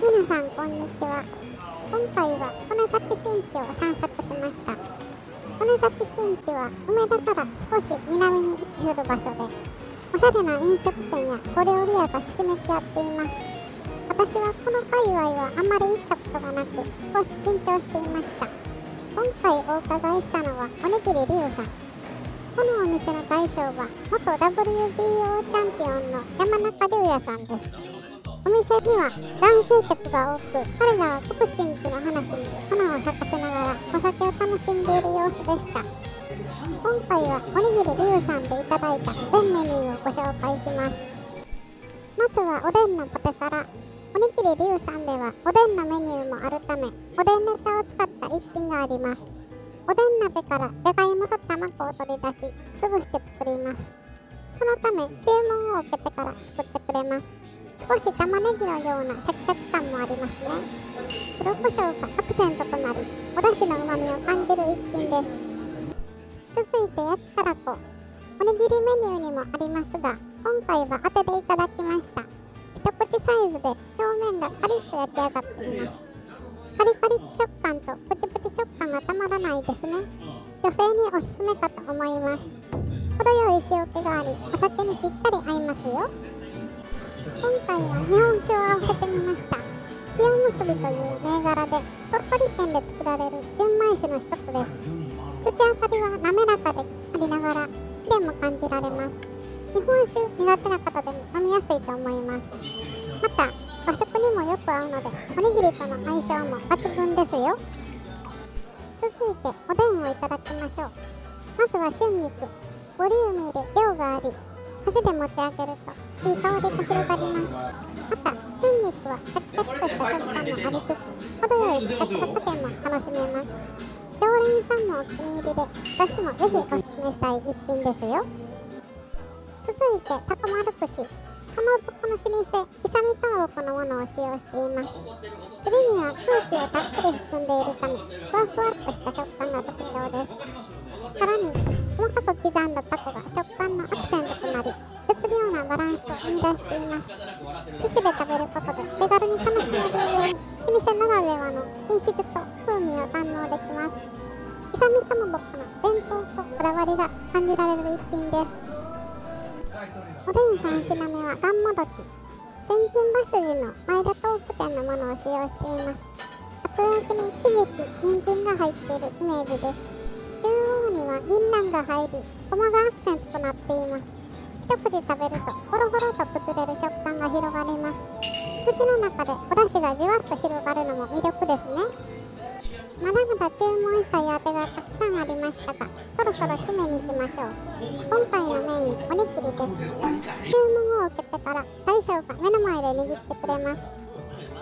皆さんこんにちは。今回は曽根崎新地を散策しました。曽根崎新地は梅田から少し南に位置する場所で、おしゃれな飲食店や小料理屋がひしめき合っています。私はこの界隈はあまり行ったことがなく、少し緊張していました。今回お伺いしたのはおにぎりりゅうさん。このお店の大将は元 WBO チャンピオンの山中龍也さんです。お店には男性客が多く、彼らはボクシングの話に花を咲かせながらお酒を楽しんでいる様子でした。今回はおにぎりりゅうさんでいただいた全メニューをご紹介します。まずはおでんのポテサラ。おにぎりりゅうさんではおでんのメニューもあるため、おでんネタを使った一品があります。おでん鍋からじゃがいもと卵を取り出し、潰して作ります。そのため注文を受けてから作ってくれます。少し玉ねぎのようなシャキシャキ感もありますね。黒胡椒がアクセントとなり、お出汁の旨みを感じる一品です。続いて焼きたらこ。おにぎりメニューにもありますが、今回は当てでいただきました。一口サイズで表面がカリッと焼き上がっています。カリカリ食感とプチプチ食感がたまらないですね。女性におすすめかと思います。程よい塩気があり、お酒にぴったり合いますよ。今回は日本酒を合わせてみました。塩むすびという銘柄で、鳥取県で作られる純米酒の一つです。口当たりは滑らかでありながら、キレも感じられます。日本酒苦手な方でも飲みやすいと思います。また和食にもよく合うので、おにぎりとの相性も抜群ですよ。続いておでんをいただきましょう。まずは春菊。ボリューミーで量があり、箸で持ち上げるといい香りが広がります。また春菊はシャキシャキとした食感もありつつ、程よいサクサク感も楽しめます。常連さんもお気に入りで、私もぜひおすすめしたい一品ですよ。続いてたこまる串。かまぼこの老舗いさみかまぼこのものを使用しています。すり身は空気をたっぷり含んでいるため、ふわふわっとした食感が特徴です。さらに細かく刻んだたこが食感のアクセントとなり、バランスを生み出しています。串で食べることで手軽に楽しめるように、老舗ならではの品質と風味を堪能できます。いさみかまぼこの伝統とこだわりが感じられる一品です。おでん3品目はがんもどき。天神橋筋の前田豆腐店のものを使用しています。厚焼きにひじき、人参が入っているイメージです。中央には銀杏が入り、ごまがアクセントとなっています。一口食べるとゴロゴロと崩れる食感が広がります。口の中でお出汁がじわっと広がるのも魅力ですね。まだまだ注文したいあてがたくさんありましたが、そろそろ締めにしましょう。今回のメイン、おにぎりです。注文を受けてから大将が目の前で握ってくれます。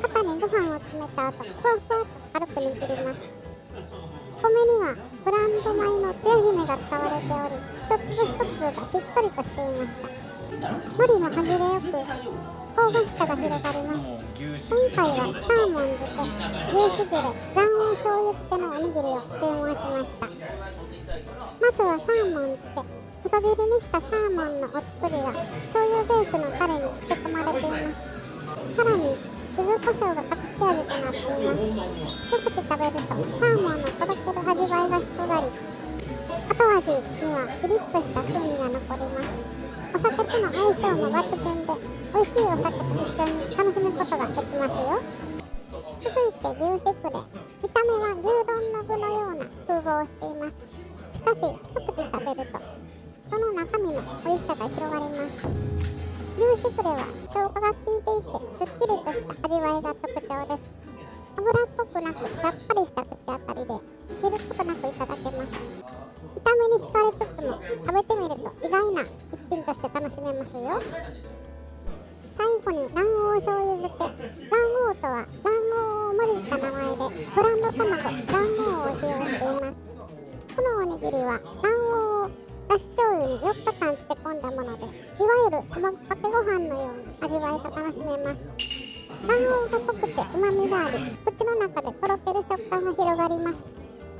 肩にご飯を詰めた後、ふわふわと軽く握ります。お米にはブランド米のつや姫が使われており、一粒一粒がしっとりとしていました。海苔の歯切れよく香ばしさが広がります。今回はサーモン漬け、牛しぐれ、卵黄醤油漬けのおにぎりを注文しました。まずはサーモン漬け。細切りにしたサーモンのお作りは醤油ベースのタレに漬け込まれています。さらに柚子胡椒が隠し味となっています。一口食べるとサーモンのとろける味わいが広がり、後味にはピリッとした風味が残ります。お酒との相性も抜群で、美味しいお酒と一緒に楽しむことができますよ。続いて牛しぐれ。見た目は牛丼の具のような風貌をしています。しかし一口食べるとその中身の美味しさが広がります。牛しぐれは生姜が効いていて、すっきりとした味わいが特徴です。脂っぽくなく、さっぱりした口当たりで切ることなくいただけます。見た目に惹かれつつも、食べてみると意外な一品として楽しめますよ。最後に卵黄醤油漬け。卵黄とは卵黄を模した名前で、ブランド卵、卵黄を使用しています。このおにぎりは卵黄をだし醤油に4日間漬け込んだもので、いわゆる卵かけご飯のような味わいが楽しめます。卵黄が濃くて旨味があり、口の中でとろける食感が広がります。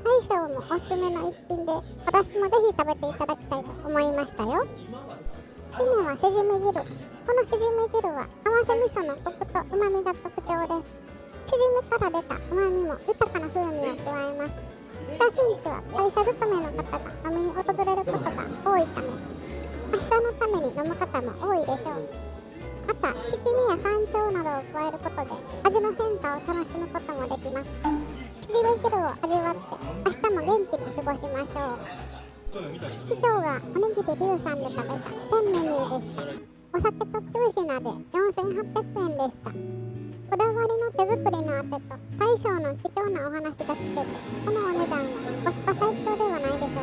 大将もおすすめの一品で、私もぜひ食べていただきたいと思いましたよ。締めはしじみ汁。このしじみ汁は合わせ味噌のコクと旨味が特徴です。縮めから出た旨味も豊かな風味を加えます。北新地は会社勤めの方が飲みに訪れることが多いため、明日のために飲む方も多いでしょう。また、七味や山椒などを加えることで味の変化を楽しむこともできます。縮め汁を味わって明日も元気に過ごしましょう。今日はおにぎり龍さんで食べた全メニューでした。お酒と9品で4800円でした。こだわりの手作りのあてと大将の貴重なお話が聞けて、このお値段はコスパ最強ではないでしょうか。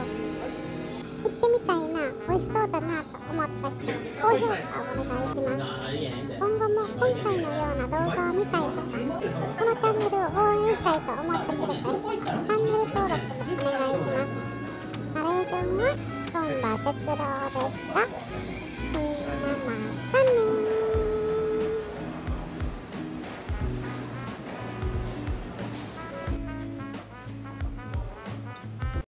行ってみたいな、美味しそうだなと思った人、高評価をお願いします。今後も今回のような動画を見たいとか、このチャンネルを応援したいと思ってくれたり、チャンネル登録お願いします。ナレーションは本田哲郎でした。